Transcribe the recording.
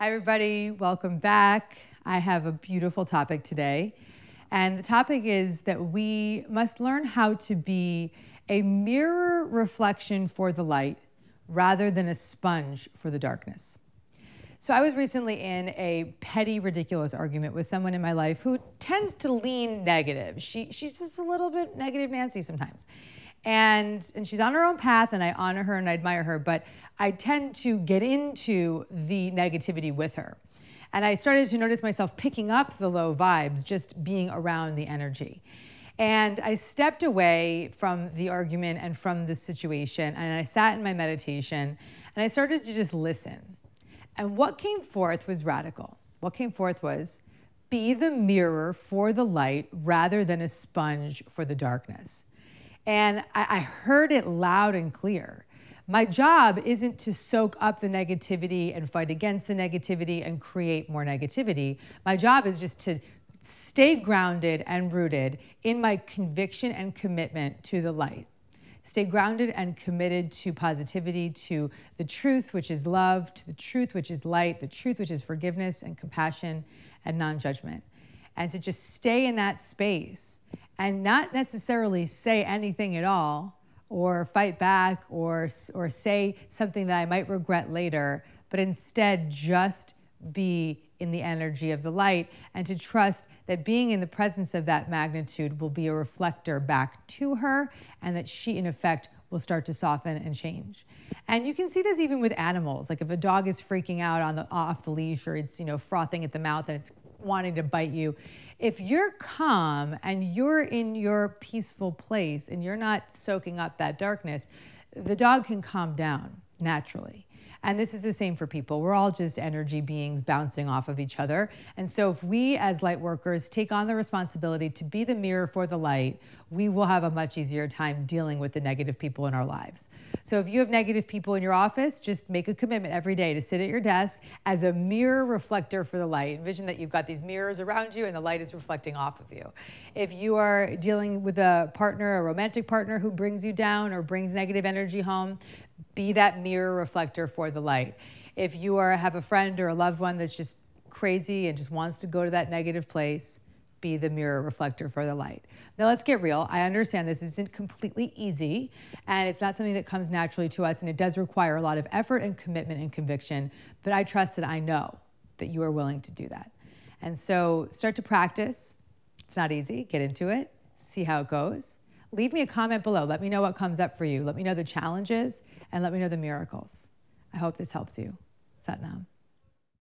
Hi, everybody. Welcome back. I have a beautiful topic today. And the topic is that we must learn how to be a mirror reflection for the light rather than a sponge for the darkness. So I was recently in a petty, ridiculous argument with someone in my life who tends to lean negative. She's just a little bit negative Nancy sometimes. And she's on her own path, and I honor her and I admire her, but I tend to get into the negativity with her. And I started to notice myself picking up the low vibes, just being around the energy. And I stepped away from the argument and from the situation, and I sat in my meditation, and I started to just listen. And what came forth was radical. What came forth was, be the mirror for the light rather than a sponge for the darkness. And I heard it loud and clear. My job isn't to soak up the negativity and fight against the negativity and create more negativity. My job is just to stay grounded and rooted in my conviction and commitment to the light. Stay grounded and committed to positivity, to the truth, which is love, to the truth, which is light, the truth, which is forgiveness and compassion and non-judgment. And to just stay in that space and not necessarily say anything at all or fight back or say something that I might regret later, but instead just be in the energy of the light and to trust that being in the presence of that magnitude will be a reflector back to her and that she, in effect, will start to soften and change. And you can see this even with animals. Like if a dog is freaking out off the leash or it's frothing at the mouth and it's wanting to bite you, if you're calm and you're in your peaceful place and you're not soaking up that darkness, the dog can calm down naturally. And this is the same for people. We're all just energy beings bouncing off of each other. And so if we as light workers take on the responsibility to be the mirror for the light, we will have a much easier time dealing with the negative people in our lives. So if you have negative people in your office, just make a commitment every day to sit at your desk as a mirror reflector for the light. Envision that you've got these mirrors around you and the light is reflecting off of you. If you are dealing with a partner, a romantic partner who brings you down or brings negative energy home, be that mirror reflector for the light. If you have a friend or a loved one that's just crazy and just wants to go to that negative place, be the mirror reflector for the light. Now let's get real. I understand this isn't completely easy and it's not something that comes naturally to us, and it does require a lot of effort and commitment and conviction, but I trust that I know that you are willing to do that. And so start to practice. It's not easy. Get into it. See how it goes. Leave me a comment below. Let me know what comes up for you. Let me know the challenges and let me know the miracles. I hope this helps you. Sat Nam.